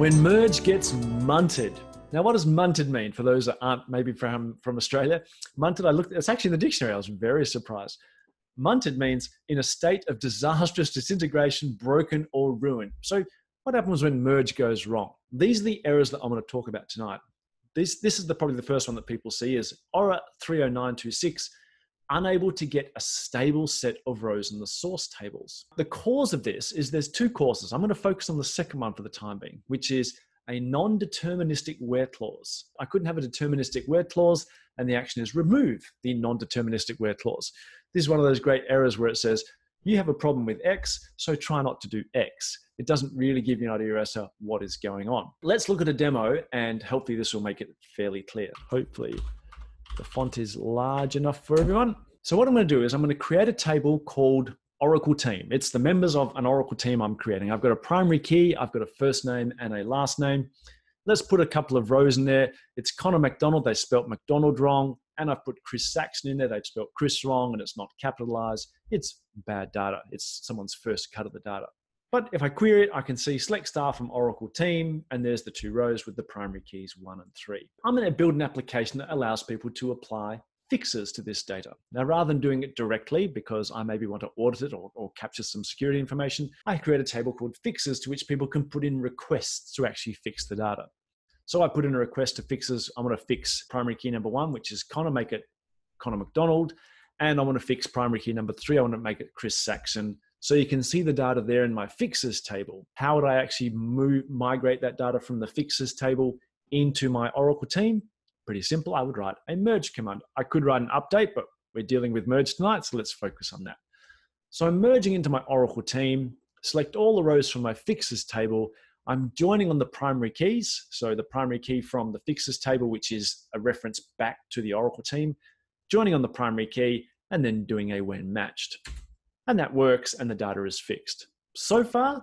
When MERGE gets munted. Now, what does munted mean for those that aren't maybe from Australia? Munted, I looked, it's actually in the dictionary. I was very surprised. Munted means in a state of disastrous disintegration, broken or ruin. So what happens when MERGE goes wrong? These are the errors that I'm going to talk about tonight. This is probably the first one that people see is ORA-30926, unable to get a stable set of rows in the source tables. The cause of this is there's two causes. I'm going to focus on the second one for the time being, which is a non-deterministic where clause. I couldn't have a deterministic where clause, and the action is remove the non-deterministic where clause. This is one of those great errors where it says, you have a problem with X, so try not to do X. It doesn't really give you an idea as to what is going on. Let's look at a demo, and hopefully this will make it fairly clear. Hopefully the font is large enough for everyone. So what I'm going to do is I'm going to create a table called Oracle Team. It's the members of an Oracle team I'm creating. I've got a primary key, I've got a first name and a last name. Let's put a couple of rows in there. It's Connor McDonald, they spelt McDonald wrong. And I've put Chris Saxon in there, they've spelt Chris wrong and it's not capitalized. It's bad data. It's someone's first cut of the data. But if I query it, I can see select star from Oracle team, and there's the two rows with the primary keys 1 and 3. I'm going to build an application that allows people to apply fixes to this data. Now, rather than doing it directly, because I maybe want to audit it or capture some security information, I create a table called fixes to which people can put in requests to actually fix the data. So I put in a request to fixes. I want to fix primary key number 1, which is Connor, make it Connor McDonald. And I want to fix primary key number 3. I want to make it Chris Saxon. So you can see the data there in my fixes table. How would I actually migrate that data from the fixes table into my Oracle team? Pretty simple. I would write a merge command. I could write an update, but we're dealing with merge tonight, so let's focus on that. So I'm merging into my Oracle team, select all the rows from my fixes table. I'm joining on the primary keys. So the primary key from the fixes table, which is a reference back to the Oracle team, joining on the primary key and then doing a when matched. And that works and the data is fixed. So far,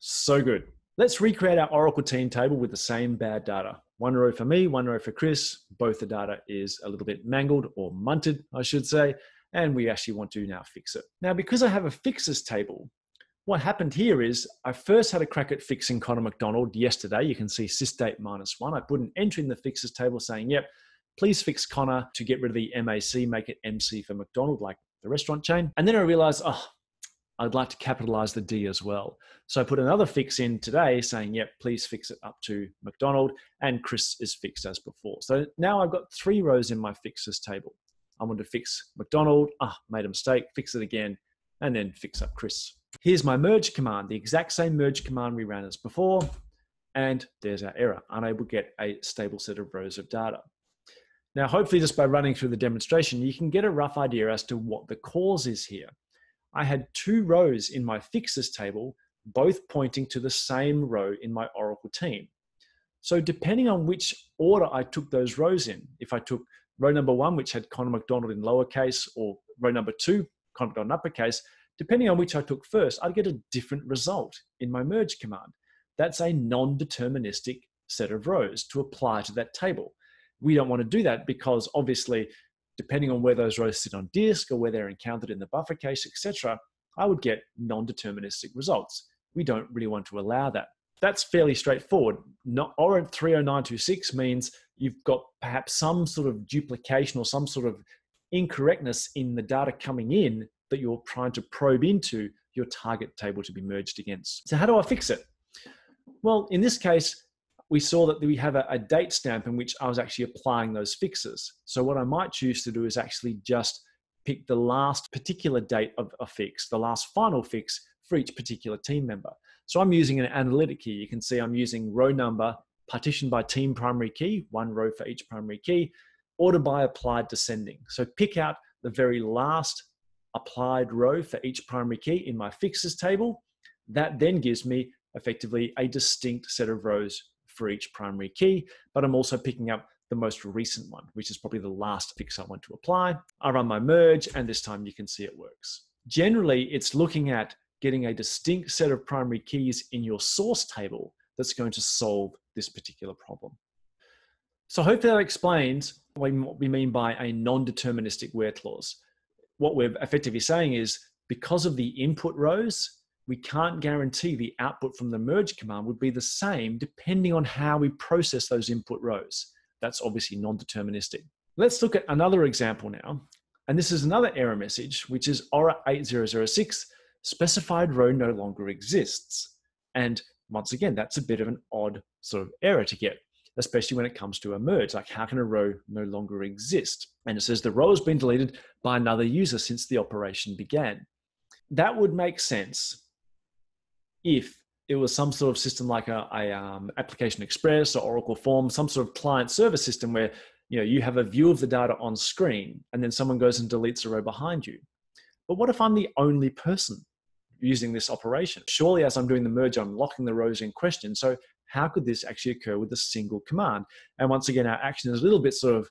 so good. Let's recreate our Oracle team table with the same bad data. 1 row for me, 1 row for Chris. Both the data is a little bit mangled or munted, I should say, and we actually want to now fix it. Now, because I have a fixes table, what happened here is I first had a crack at fixing Connor McDonald yesterday. You can see sysdate -1. I put an entry in the fixes table saying, yep, please fix Connor to get rid of the MAC, make it MC for McDonald, like the restaurant chain. And then I realized, oh, I'd like to capitalize the D as well. So I put another fix in today saying, yep, please fix it up to McDonald, and Chris is fixed as before. So now I've got 3 rows in my fixes table. I want to fix McDonald, made a mistake, fix it again, and then fix up Chris. Here's my merge command, the exact same merge command we ran as before. And there's our error, unable to get a stable set of rows of data. Now, hopefully just by running through the demonstration, you can get a rough idea as to what the cause is here. I had 2 rows in my fixes table, both pointing to the same row in my Oracle team. So depending on which order I took those rows in, if I took row number 1, which had Connor McDonald in lowercase, or row number 2, Connor McDonald in uppercase, depending on which I took first, I'd get a different result in my merge command. That's a non-deterministic set of rows to apply to that table. We don't want to do that because obviously, depending on where those rows sit on disk or where they're encountered in the buffer cache, etc., I would get non-deterministic results. We don't really want to allow that. That's fairly straightforward. ORA 30926 means you've got perhaps some sort of duplication or some sort of incorrectness in the data coming in that you're trying to probe into your target table to be merged against. So how do I fix it? Well, in this case, we saw that we have a date stamp in which I was actually applying those fixes. So what I might choose to do is actually just pick the last particular date of a fix, the last final fix for each particular team member. So I'm using an analytic here. You can see I'm using row number partitioned by team primary key, 1 row for each primary key, ordered by applied descending. So pick out the very last applied row for each primary key in my fixes table. That then gives me effectively a distinct set of rows for each primary key, but I'm also picking up the most recent one, which is probably the last fix I want to apply. I run my merge, and this time you can see it works. Generally, it's looking at getting a distinct set of primary keys in your source table that's going to solve this particular problem. So hopefully that explains what we mean by a non-deterministic where clause. What we're effectively saying is, because of the input rows, we can't guarantee the output from the merge command would be the same depending on how we process those input rows. That's obviously non-deterministic. Let's look at another example now. And this is another error message, which is ORA-8006, specified row no longer exists. And once again, that's a bit of an odd sort of error to get, especially when it comes to a merge. Like, how can a row no longer exist? And it says the row has been deleted by another user since the operation began. That would make sense if it was some sort of system like a Application Express or Oracle Form, some sort of client server system where, you know, you have a view of the data on screen and then someone goes and deletes a row behind you. But what if I'm the only person using this operation? Surely as I'm doing the merge, I'm locking the rows in question. So how could this actually occur with a single command? And once again, our action is a little bit sort of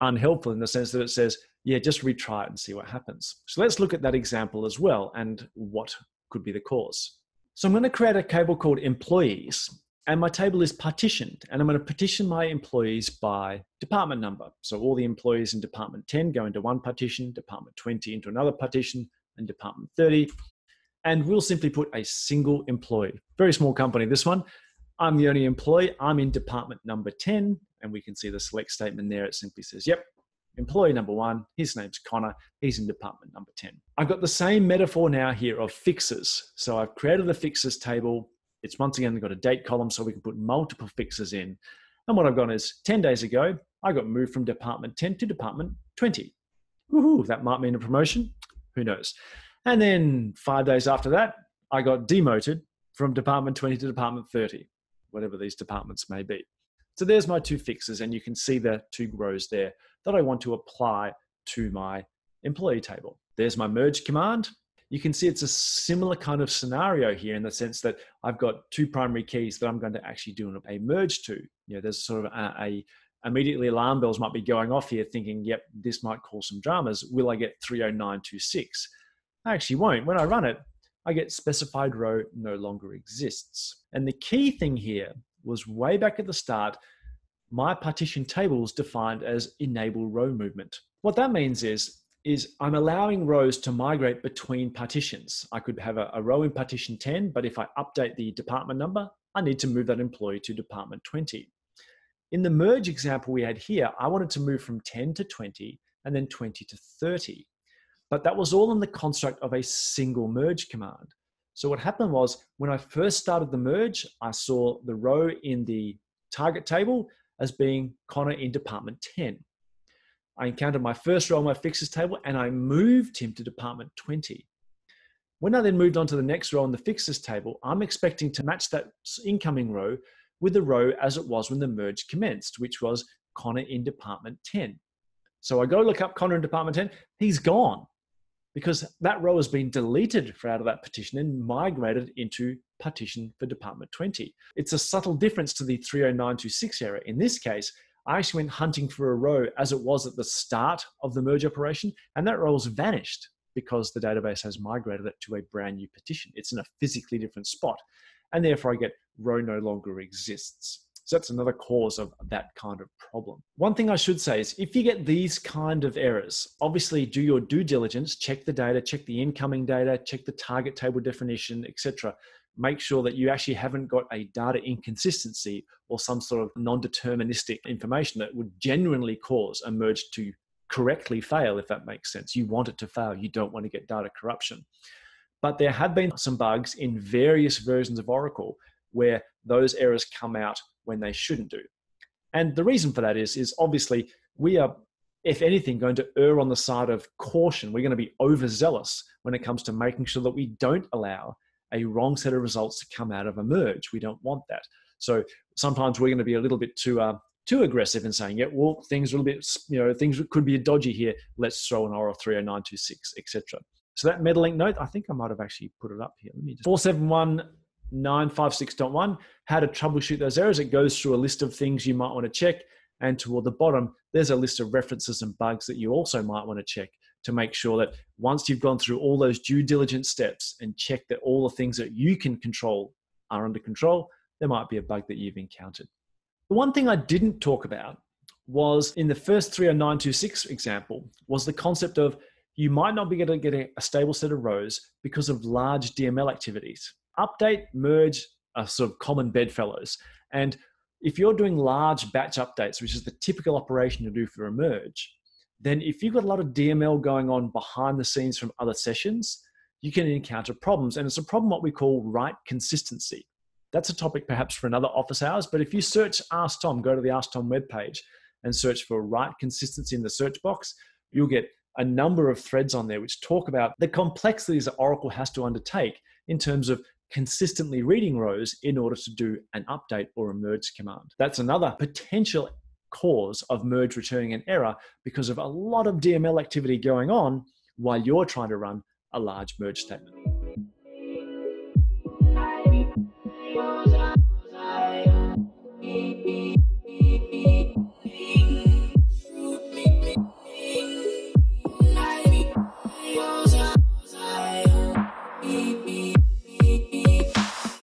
unhelpful in the sense that it says, yeah, just retry it and see what happens. So let's look at that example as well and what could be the cause. So I'm going to create a table called employees, and my table is partitioned, and I'm going to partition my employees by department number. So all the employees in department 10 go into one partition, department 20 into another partition, and department 30. And we'll simply put a single employee. Very small company, this one. I'm the only employee. I'm in department number 10. And we can see the select statement there. It simply says, yep, employee number 1, his name's Connor. He's in department number 10. I've got the same metaphor now here of fixes. So I've created the fixes table. It's once again got a date column so we can put multiple fixes in. And what I've got is 10 days ago, I got moved from department 10 to department 20. Woohoo, that might mean a promotion. Who knows? And then 5 days after that, I got demoted from department 20 to department 30, whatever these departments may be. So there's my two fixes, and you can see the two rows there that I want to apply to my employee table. There's my merge command. You can see it's a similar kind of scenario here in the sense that I've got two primary keys that I'm going to actually do a merge to. You know, there's sort of immediately alarm bells might be going off here thinking, yep, this might cause some dramas. Will I get 30926? I actually won't. When I run it, I get specified row no longer exists. And the key thing here was way back at the start, my partition table was defined as enable row movement. What that means is I'm allowing rows to migrate between partitions. I could have a row in partition 10, but if I update the department number, I need to move that employee to department 20. In the merge example we had here, I wanted to move from 10 to 20 and then 20 to 30. But that was all in the construct of a single merge command. So what happened was when I first started the merge, I saw the row in the target table as being Connor in department 10. I encountered my first row on my fixes table and I moved him to department 20. When I then moved on to the next row on the fixes table, I'm expecting to match that incoming row with the row as it was when the merge commenced, which was Connor in department 10. So I go look up Connor in department 10, he's gone, because that row has been deleted out of that partition and migrated into partition for department 20. It's a subtle difference to the 30926 error. In this case, I actually went hunting for a row as it was at the start of the merge operation, and that row has vanished because the database has migrated it to a brand new partition. It's in a physically different spot, and therefore I get row no longer exists. So that's another cause of that kind of problem. One thing I should say is if you get these kind of errors, obviously do your due diligence, check the data, check the incoming data, check the target table definition, etc. Make sure that you actually haven't got a data inconsistency or some sort of non-deterministic information that would genuinely cause a merge to correctly fail, if that makes sense. You want it to fail. You don't want to get data corruption. But there have been some bugs in various versions of Oracle where those errors come out when they shouldn't do. And the reason for that is obviously we are, if anything, going to err on the side of caution. We're going to be overzealous when it comes to making sure that we don't allow a wrong set of results to come out of a merge. We don't want that. So sometimes we're going to be a little bit too aggressive in saying, yeah, well, things are a little bit, you know, things could be dodgy here. Let's throw an ORA-30926, etc. So that Metalink note, I think I might have actually put it up here. Let me just 471.956.1, how to troubleshoot those errors. It goes through a list of things you might want to check, and toward the bottom there's a list of references and bugs that you also might want to check to make sure that once you've gone through all those due diligence steps and check that all the things that you can control are under control, there might be a bug that you've encountered. The one thing I didn't talk about was in the first 30926 example was the concept of you might not be able to get a stable set of rows because of large DML activities. Update, merge are sort of common bedfellows. And if you're doing large batch updates, which is the typical operation you do for a merge, then if you've got a lot of DML going on behind the scenes from other sessions, you can encounter problems. And it's a problem what we call write consistency. That's a topic perhaps for another office hours, but if you search Ask Tom, go to the Ask Tom webpage and search for write consistency in the search box, you'll get a number of threads on there which talk about the complexities that Oracle has to undertake in terms of consistently reading rows in order to do an update or a merge command. That's another potential cause of merge returning an error because of a lot of DML activity going on while you're trying to run a large merge statement.